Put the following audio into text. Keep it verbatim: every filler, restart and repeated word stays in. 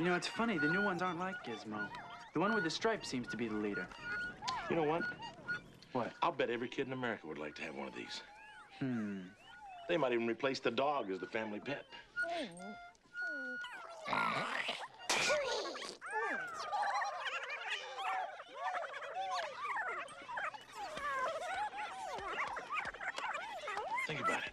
You know, it's funny, the new ones aren't like Gizmo. The one with the stripes seems to be the leader. You know what? What? I'll bet every kid in America would like to have one of these. Hmm. They might even replace the dog as the family pet. Think about it.